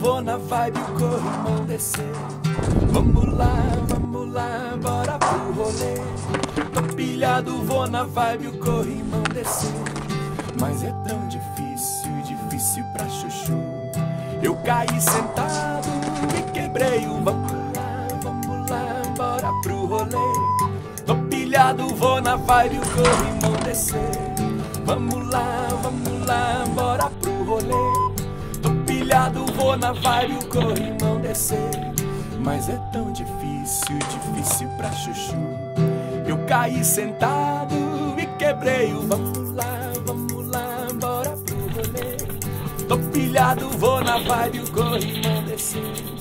vou na vibe, o corrimão descer. Vamos lá, bora pro rolê. Tô pilhado, vou na vibe, o corrimão descer. Mas é tão difícil, difícil pra chuchu. Eu caí sentado, me quebrei o vamos lá, bora pro rolê. Tô pilhado, vou na vibe, o corrimão descer. Vamos lá, bora pro rolê. Tô pilhado, vou na vibe, o corrimão descer. Mas é tão difícil, difícil pra chuchu. Eu caí sentado, me quebrei o vamos lá, bora pro rolê. Tô pilhado, vou na vibe, o corrimão descer.